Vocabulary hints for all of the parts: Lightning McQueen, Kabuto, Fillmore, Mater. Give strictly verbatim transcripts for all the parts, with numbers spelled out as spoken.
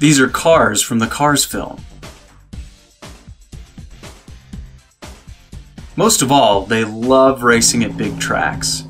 These are cars from the Cars film. Most of all, they love racing at big tracks.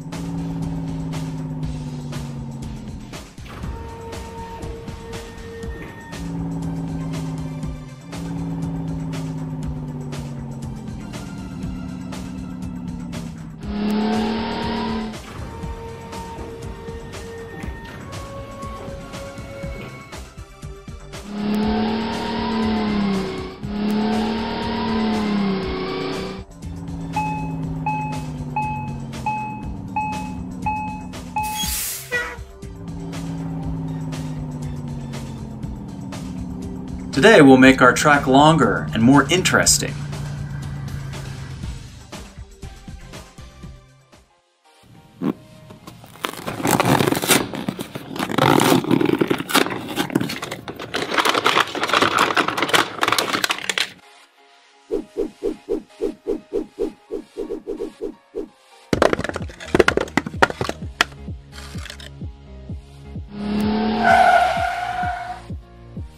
Today we'll make our track longer and more interesting.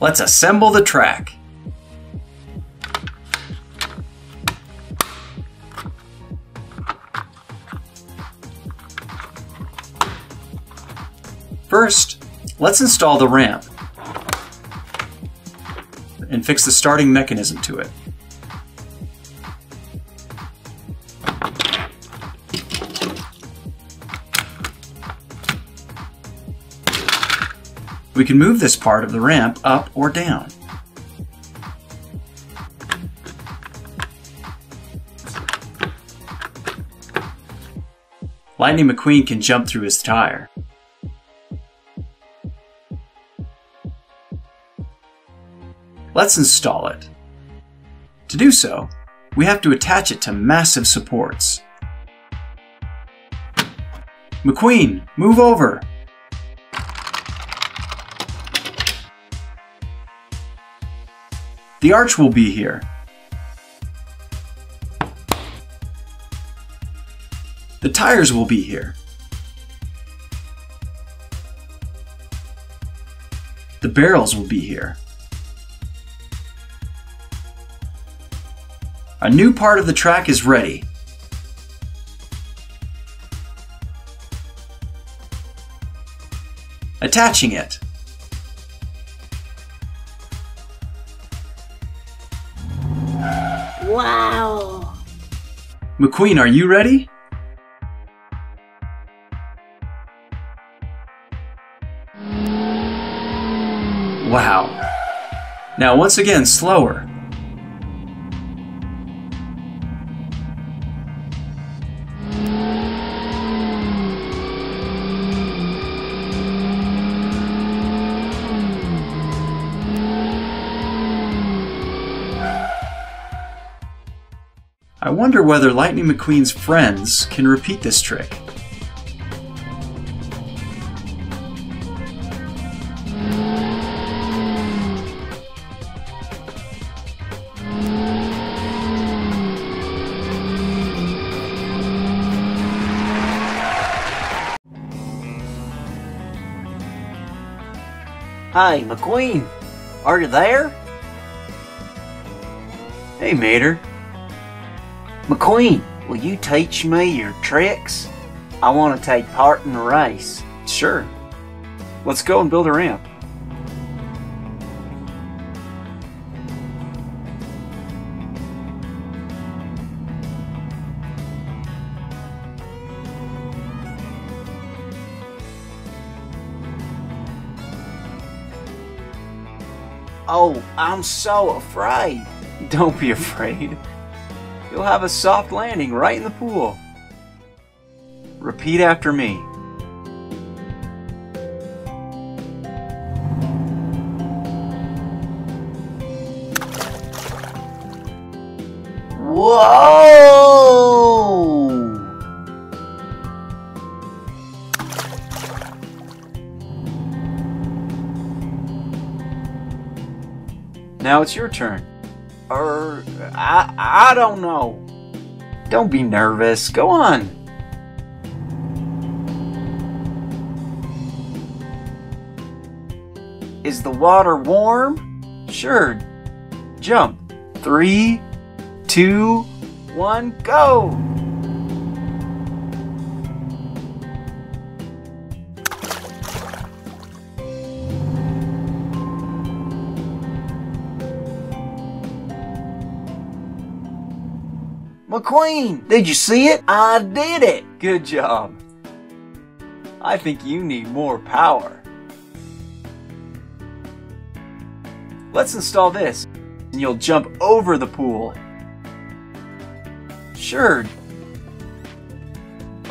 Let's assemble the track. First, let's install the ramp and fix the starting mechanism to it. We can move this part of the ramp up or down. Lightning McQueen can jump through his tire. Let's install it. To do so, we have to attach it to massive supports. McQueen, move over! The arch will be here. The tires will be here. The barrels will be here. A new part of the track is ready. Attaching it. Wow! McQueen, are you ready? Wow! Now once again, slower. I wonder whether Lightning McQueen's friends can repeat this trick. Hi, McQueen! Are you there? Hey, Mater. McQueen, will you teach me your tricks? I want to take part in the race. Sure. Let's go and build a ramp. Oh, I'm so afraid. Don't be afraid. You'll have a soft landing right in the pool. Repeat after me. Whoa! Now it's your turn. Or, I, I don't know. Don't be nervous. Go on. Is the water warm? Sure. Jump. Three, two, one, go! McQueen, did you see it? I did it! Good job. I think you need more power. Let's install this, and you'll jump over the pool. Sure.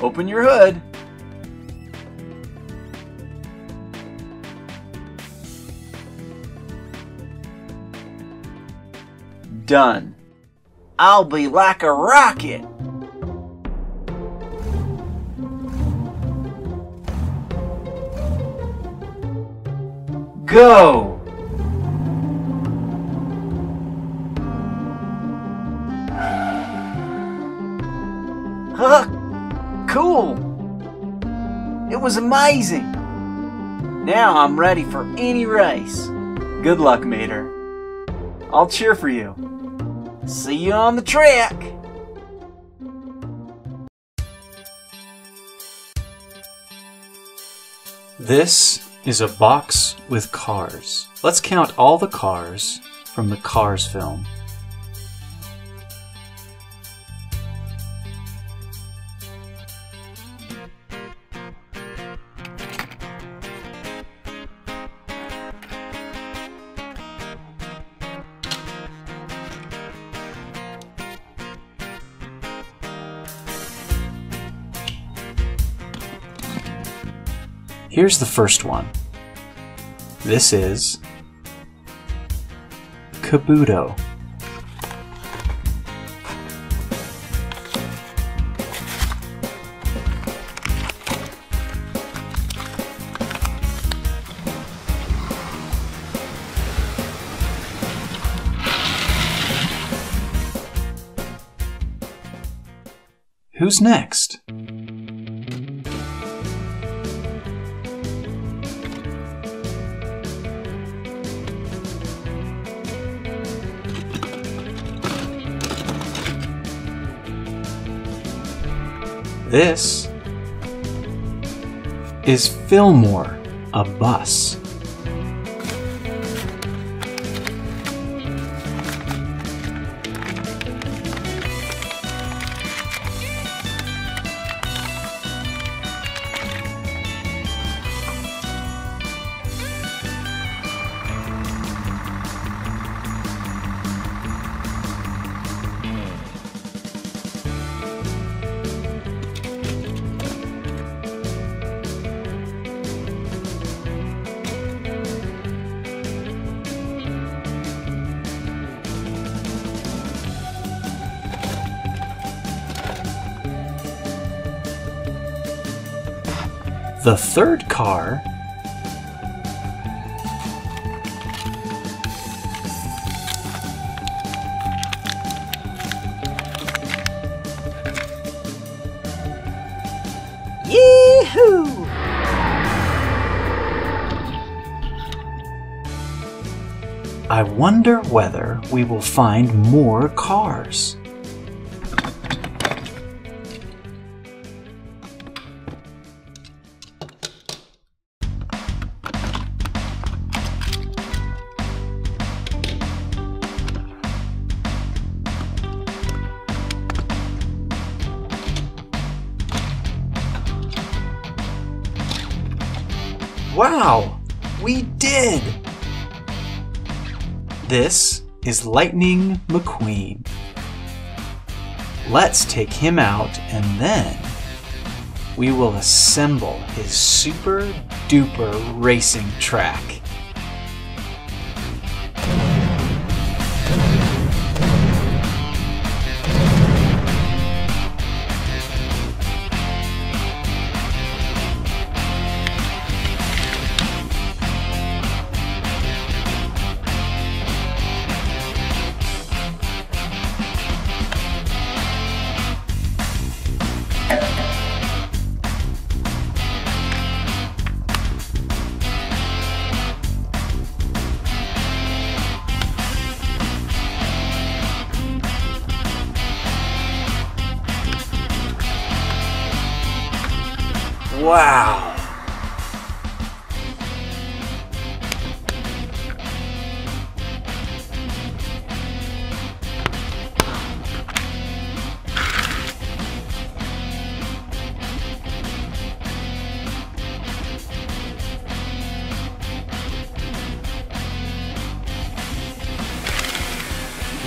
Open your hood. Done. I'll be like a rocket! Go! Huh! Cool! It was amazing! Now I'm ready for any race! Good luck, Mater. I'll cheer for you. See you on the track! This is a box with cars. Let's count all the cars from the Cars film. Here's the first one. This is Kabuto. Who's next? This is Fillmore, a bus. The third car Yee-hoo! I wonder whether we will find more cars. Wow, we did! This is Lightning McQueen. Let's take him out and then we will assemble his super duper racing track. Wow.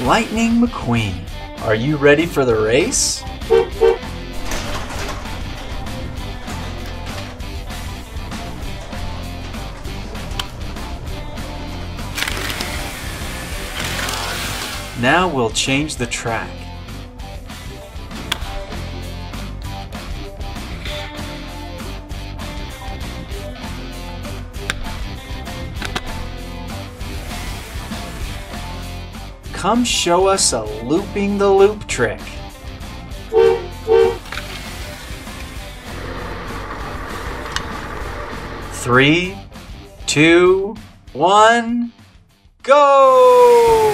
Lightning McQueen, are you ready for the race? Now we'll change the track. Come show us a looping the loop trick. Three, two, one, go!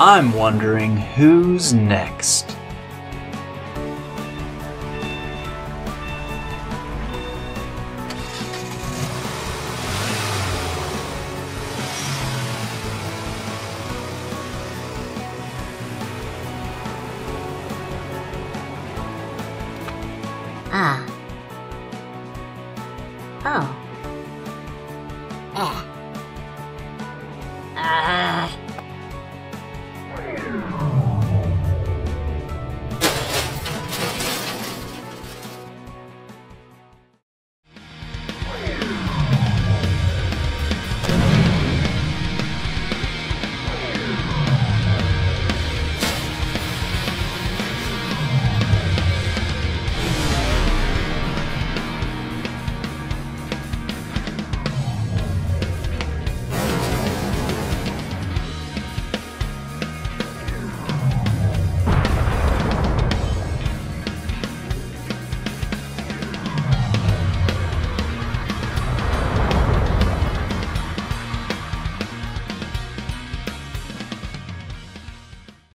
I'm wondering who's next.